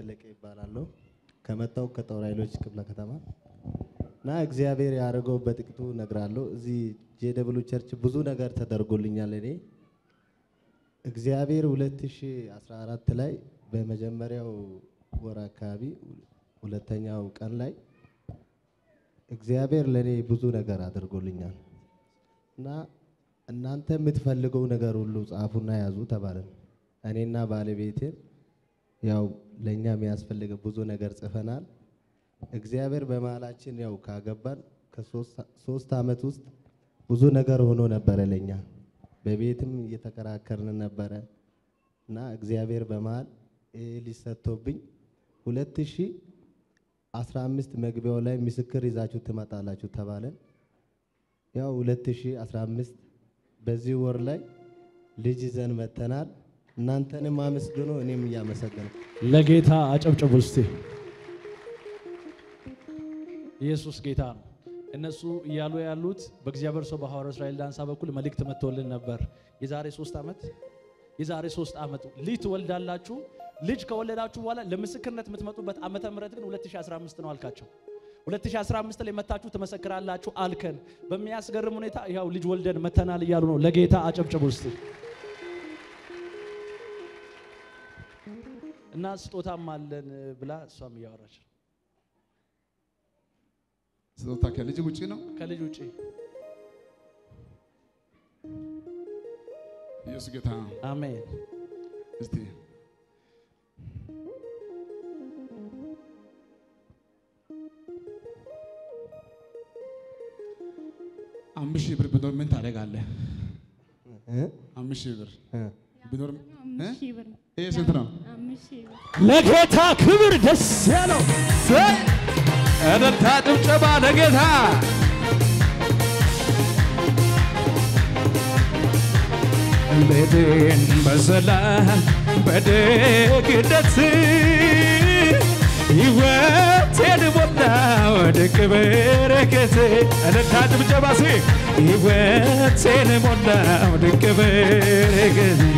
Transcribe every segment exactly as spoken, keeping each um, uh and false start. تلك إبرالله كم تاوك توريلوش قبل كتامه نا إخيابير يارجو بتكتو نقرالله زي جي دبليو تشرش بزو نقدر تدرجولين يالني إخيابير ولتش أسرارات تلاي بمجمرة ووراكابي ولتنيا وكانلاي إخيابير لني بزو نقدر تدرجولين يال نا نانته متفلقو نقرالله عفونا يازو تبارن أنا إننا بالبيتين ياو لينيا مياسفلك بزو نقدر تفنال إخيابير بمالاتين ياو كعبان كسوس سوس تامتوست بزو نقدر هونو نبرة لينيا ببيتم يتكرر كرنا نبرة نا إخيابير بمال إليسا توبين ولتشي أسرام مست مقبوله مسكر رزاجو تماتالاجو ثبالن ياو ولتشي أسرام مست بزي ورلاي لجيزان متنال نانتني ما مسجونه إني ميا مسجنا. لقيتها أجمع جبلستي. يسوع قيتان. الناسو يالو يالوت بجزيبر سباحور إسرائيل دان سبب كل ملك تمتولن نبر. يزار يسوع تامت. يزار يسوع تامت. ليت ولد الله شو؟ ليج كولد الله شو ولا لمسكرنا تمتمتو بات أمة مرتين ولا تشي أسرام مستنوال كاتشو. ولا تشي أسرام مستلي متاتشو تمسكر الله شو آلكن. بمياس قرموني تا ياو ليج ولدن متنال يالونو لقيتها أجمع جبلستي. الناس تتعاملن بلا سامي يا رجل. سوتك كليجي وجهنا؟ كليجي وجه. يسوع كتام. آمين. استي. أمشي بير بدور من تاريخ عليه. أمشي بير. بدور. أمشي بير. إيه سنترام. لقيتها كبر دسيانو أنا تادم شباب لقيتها بدين بسلام بدك دسي يوتين ولا ودك بركتي أنا تادم شبابي يوتين ولا ودك بركتي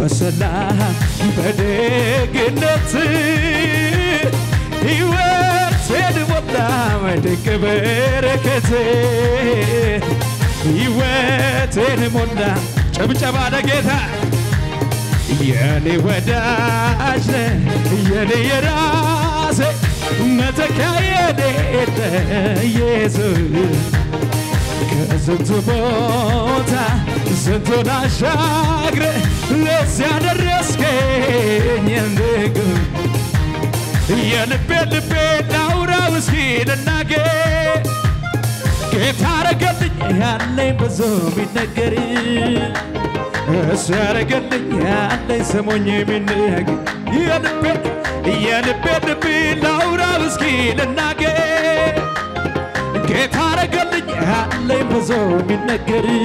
بسلام بدك نتي يوتين ولا ودك بركتي يوتين ولا شب شب على جيتها يالي وداجنا يالي راسي متكايدة يسوع زنت بوتا زنت نشاقر لسان الرسكين يندقو ينبيد بيد نورا وسكين الناقي كيتار قدني يالي بزومي نقري اسار قدني يالي سموني من ناقي ينبيد ينبيد بيد نورا وسكين الناقي كتارجلني على مزومي نكري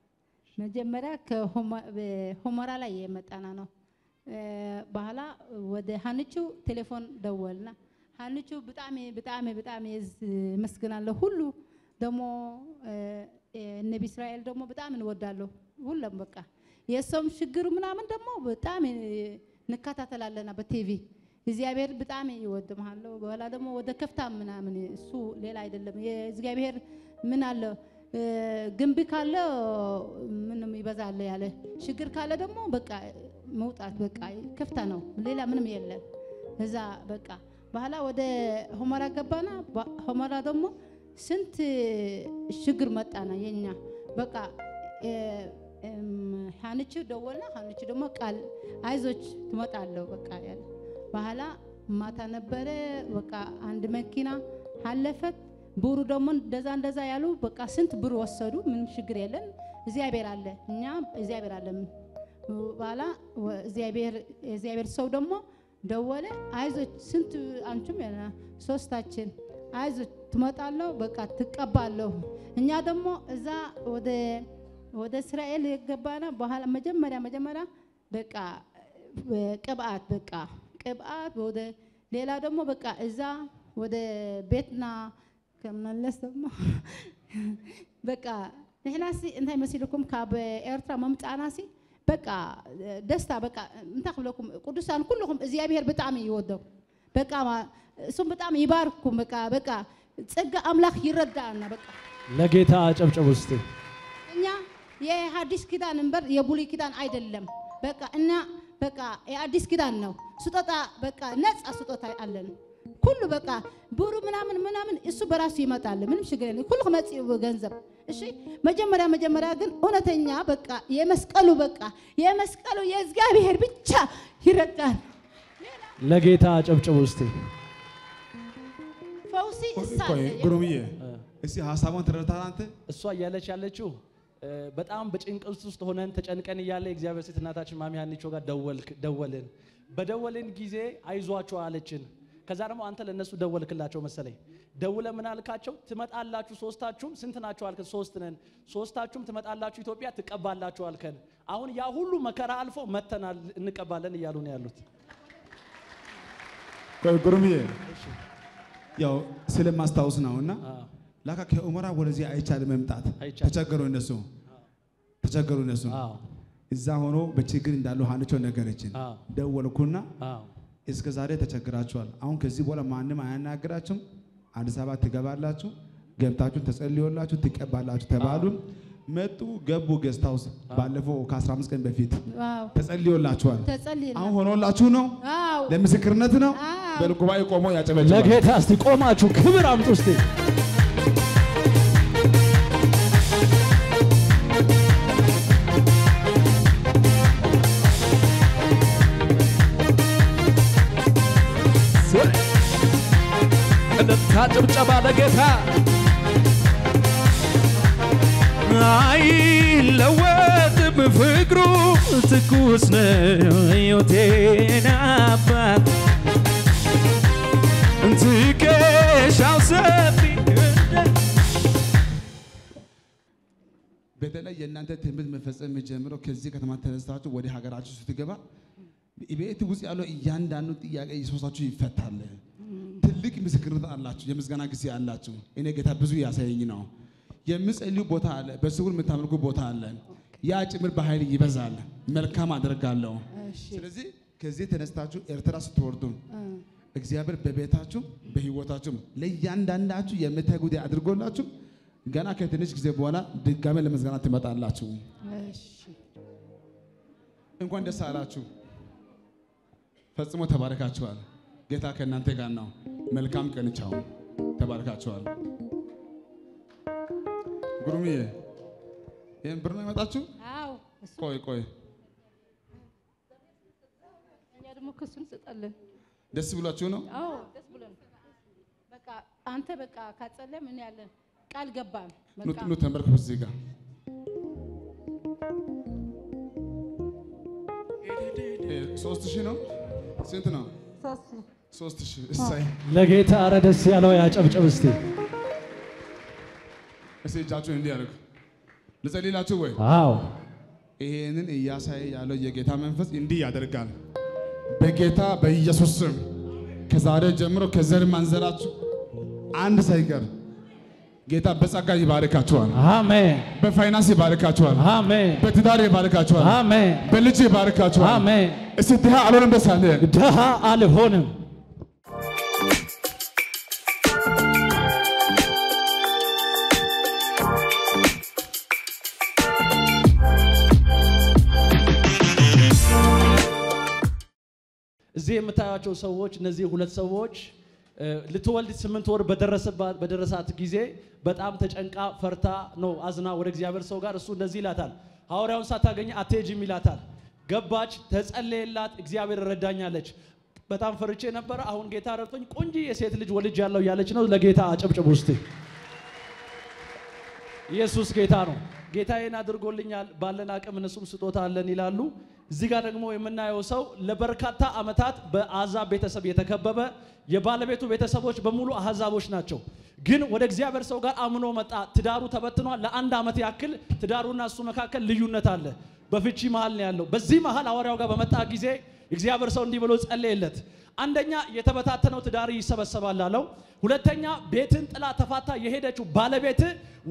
مجمرة كهم بهمرالة يمتأنا نو، بحالا وده هنيشو تلفون دولنا، هنيشو بتأمي بتأمي بتأمي مسكنا له هلو دمو النبي إسرائيل دمو بتأمي وداله هلا بكا، يسوم شجرو منا من دمو بتأمي نكتة تلالنا بتيفي. زيابير بتأمي يود محله ولا دم وده كفته منا من سو ليل عيد اللهم زيابير من الله جنبي كله منهم يبزع الله عليه شجر كله دمه بقى موت أتبقى كفته نو ليلا منهم يلا هذا بقى بحالا وده هم را جبنا هم را دمه سنت شجر مت أنا ينيا بقى هنيشوا دولنا هنيشوا دم قال عايزوش تمت الله بقى يلا بحالا ما تنبره وكا عند مكينا حلفت بوردمون دزان دزايلو بكا سنت بروسرو من شجريلن زيابير الله نعم زيابير الله بحالا زيابير زيابير سودمو دوّل عايزو سنت أنتم يعني سوستاتين عايزو تمطالو بقى تقبالو إني أدمو إذا وده وده إسرائيل يقبلنا بحال مجمرة مجمرة بقى كبعات بقى كبعات وده ليلا دمو بقى إذا وده بيتنا كمنا لسه بقى نحن نسي إنتي مسيلكم كاب إيرترا ممت أنا سي بقى دستا بقى نتقبلكم قدسان كلهم زيابير بتعمي يودو بقى ما سوم بتعمي يبارككم بقى بقى تسقى أملاخ يردانا بقى لقيت أج أبج أبوستي إنيا يا هاديس كده نمبر يا بولي كده عيد اللهم بقى إنيا بقى يا هاديس كده نو سططة بقى ناس أسططة ألين كله بقى برو منامن منامن إسوا براسي ما تعلم من مشغلين كلهم يسيبوا جنزب الشيء مجمرة مجمرة عن أنا تنيا بقى يمسكلو بقى يمسكلو يزجع بهربتشا هيرتان لقيتها أجمع جوستي فوسي السالفة قرومية إسي هاسامون ترتاح أنت السوا يلا شال شو بتأم بتشين كلستوس تهونن تجان كاني يلا إجزاء بس تناتش مامي هني شو قد دول دولين بدولين جيزة عايزوا شو على تشين كزارمو أنت للناس دول كلها شو مسألة دولة من على كاتشو تمت على كاتشو سوستاتشوم سنتنا شو على كاتشو سوستنن سوستاتشوم تمت على كاتشو توبيا تقبل على كاتشو على كن عون يا هولو مكارا ألفو متنا نقبلن يالون يالوت كوي كرومية ياو سلم ماستاوسنا هنا لكن كأمورا ولزي أيشاد ممتاز تجاكرون نسو تجاكرون نسو إذا هونو بتشجرين دالو هانيشون نكرتشين دولة كنا इसके ज़ारे तचकराचुल आउं किसी बोला मानने में आना कराचुम आधे-साबा तिकबार लाचु गेमताचुन तस्सलियोल लाचु तिकबार लाचु तबारुम मैं तू गब्बू गेस्ट हाउस बाले वो कासराम्स के बेफिट तस्सलियोल लाचुल आउं होनो लाचुनो लेकिन सिकरने तो ना बेलकुबाई कोमो याचे बेलकुबाई लगे था स्टिक कोमा चु किबराम तो स्टिक Kacau cebala kita, air lewat berfikru terkusne yutena bat, jika syausabi. Betul lah, yang nanti tempat mufasal menjamur kerja kat tempat terasa tu, wadi hagar aja susu tiga ba. Ibe itu busi alu yang danu tiga isu satu fatal le. لكن مسكرت الله شو يمسك أنا كسي الله شو إني قتها بزوجي أسيني ناو يمس اللي بوتها الله بس هو المتعامل كو بوتها الله يا أجمل بحالي يبزال ملكا ما أدرك الله سلزي كذي تنستاشو إرتراس توردون إخزيابر ببيتاشو بهيوتاشو ليان داناشو يمتها قدي أدركون لاشو غنا كتنيش كذي بوانا دكامل يمسك أنا تمت الله شو إنكون ده سالاشو فسمو تبارك أشوال قتها كنان تكانو ملکام کرنی چاهم تبارک آچوال گرومیه یه برنامه داشتیم؟ آو کوی کوی یه دو مکسون سه تله دست بله چونه؟ آو دست بله بکا آنت بکا کاتله منی آله کال جبان نت نت هم برخوش زیگا سوستشینو سنتنا سوستی لقيت أراد السيالو يا أبج أبستي. أسي جاتو هندي أرك. لسالي لاتو وين؟ أو. إيه نن إياه ساي يالو يقيتها منفس هندي أدرك قال. بقيتها بيجي سوسم. كزارة جمرو كزر منزلاتو. عند سايكر. قيتها بس أكاد يبارك أتوان. آمين. بفاينانس يبارك أتوان. آمين. بتدار يبارك أتوان. آمين. بلجي يبارك أتوان. آمين. أسي ده علون بس هني. ده علون. زي متاعشوا سووش نزيه ولا سووش لتولد سمنتور بدرس بدرسات كيزه بتأم تجأنك فرتا نو أزنا ورق زيابر سوغار سو نزيلاتال هاورهم ساتا غني أتيجي ميلاتال قباج تسأل لات زيابر ردانيا لج بتأم فرتشين برا هون جيتارة توني كونجي يسيت لج ولد جالو يالج نو لجيتا أجمع جبوستي يسوس جيتارو جيتا ينادر قولين يال بالنا كمن سوم ستوتا لنيلالو زیگار رقمو امنای اوساو لبرکاتا آمدات با آزاد بیت سبیه تکببه یه بالا بیتو بیت سبوش بمولو آزادوش ناچو گن ورق زیاد برسوگر آمنو مت تدارو تبتنو لان دامتی اکل تدارو ناسو مکاکل لیون نتاله بافیچی محل نیالو بزی محل آوریوگا بمت آگیزه زیاد برسوندی بلوز الیلت اندنیا یه تبتاتنو تداری سب سبال لالو هلتنیا بیتند الا تفاتا یهیده چو بالا بیت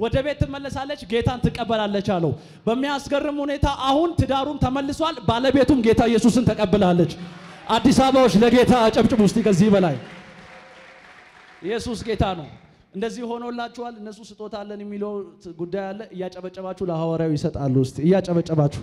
وده بیت ملل سالش گیتان تکابل الله چالو بمیاسگرمونه تا آهن تدارون تملل سوال بالا بیتوم گیتا یسوسن تکابل الله آدی سابوش لگیتا آجاب چو مستی کزیبلای یسوس گیتانو نزی هنو الله چوال نسوس تو تاله نمیلو گوده الله یاچ آب چه باچو لحواره ویست آلوست یاچ آب چه باچو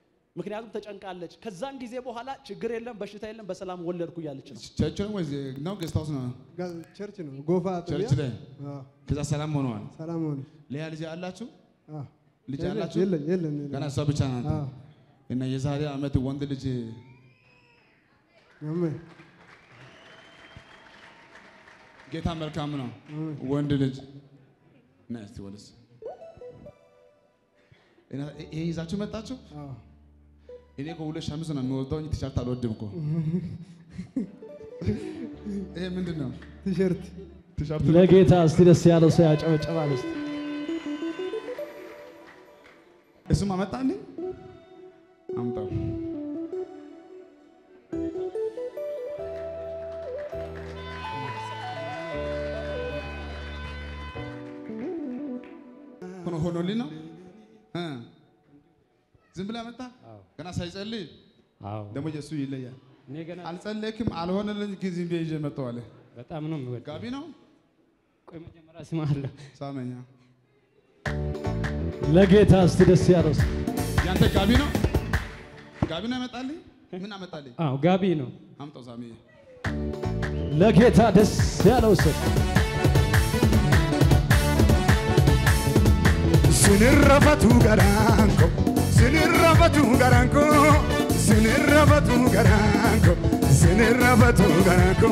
مكنياتهم تجانك علىش خزان جزيرة بوهلا شجريلهم بشتايلهم بسلام ولر كويالش تجارة وزي ناو كستاوسنا قال تجارة غوفا تجارة كذا سلام منوان سلام من ليه اللي جاء الله شو اللي جاء الله شو يلا يلا كنا سبب شان إن يزهري أمتي واندلي جي أمي get hammer camera one village next one is ena eh izachu metachu ah ene ko ሁለት ሻምዝ ነው የሚወጣው እንጂ ቲሸርት አልወድም እኮ እህ ምንድነው ቲሸርት ቲሸርት ለጌታ እስቲ ደስ ያለው ሰው ያጨበጨባል እስቲ እሱማ መጣልኝ አምጣው هونولينا ها زنبلا متى كنا سايسالي دم جسوا يليا ألسالكم على هونولين كذي بيجي متوالي بتأمنوا بقول كابينو كل ما جمرة اسمه الله سامينيا لقيت هاستيرس ياروس يانت كابينو كابينو متالي من متالي آه كابينو هم توسامي لقيت هاستيرس ياروس سنرفتو غرانكو سنرفتو غرانكو سنرفتو غرانكو سنرفتو غرانكو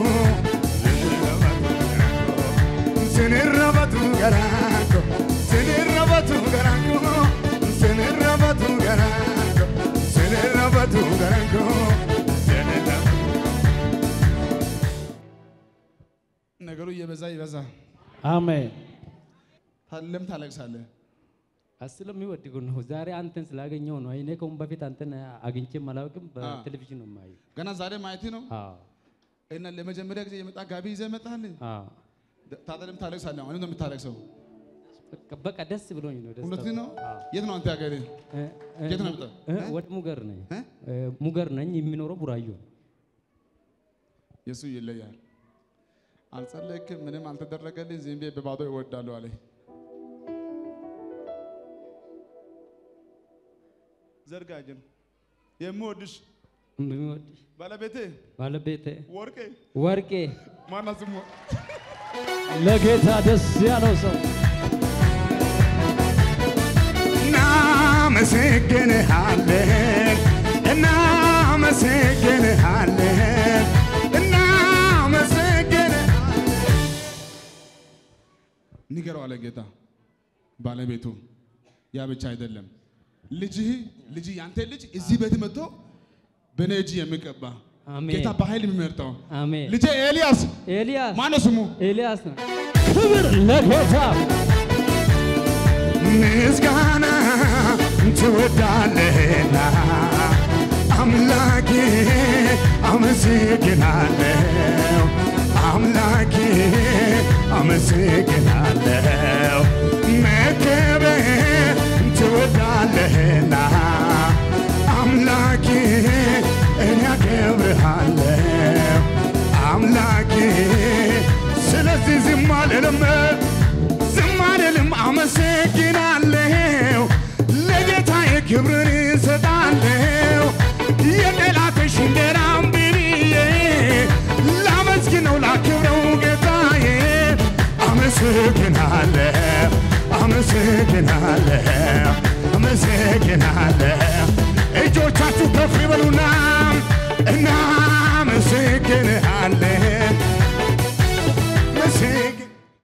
سنرفتو غرانكو سنرفتو غرانكو سنرفتو غرانكو سنرفتو غرانكو نغرو يبزا يبزا آمين هلم تعلق سالي أصلاً ميوديكون هو زاري أنتن سلاجي نيونو هاي نكون بفيت أنتن أعينكم ملاوكم بالتلفزيون ماي. كنا زاري ما يثينو. آه. إن اللهم جمريك زي متى غابي زي متى هني. آه. تادلهم ثالث سالنا وانو دم ثالث سو. كبّك أدرس بلون ينو. ونثينو. آه. يثنو أنت أكيدين. يثنو متى. وات مغر نه. مغر نه يمينورو برايو. يسوع يلا يار. أنصار لك من مالت درلا كذي زين بيه ببادو يود دالو عليه. زرقاجن يا مودش مودش بالا بيتي بالا بيتي وركي وركي ما نسمو لقيت هذا السيانوسو نعم سكن حالك نعم سكن حالك نعم سكن نيجروا على جيتا بالا بيتو يا بيتشاي دلم لجيه لجيه أنت لجيه إزاي بتمتو بنجيه مكبا كتاب باهيل ممرتاو لجيه إلياس إلياس ما نسمو إلياس خبر لكتاب نسكانا تودالنا أملاكي أمسكنا له أملاكي أمسكنا له مكبا ودالهنا أملاكي إني كبرهنا أملاكي سلسي زمان لهم زمان لهم أمسكين عليه لجتاي كبرني سداله يدلعك شندرام بنيه مسكن عليه مسكن عليه مسكن عليه.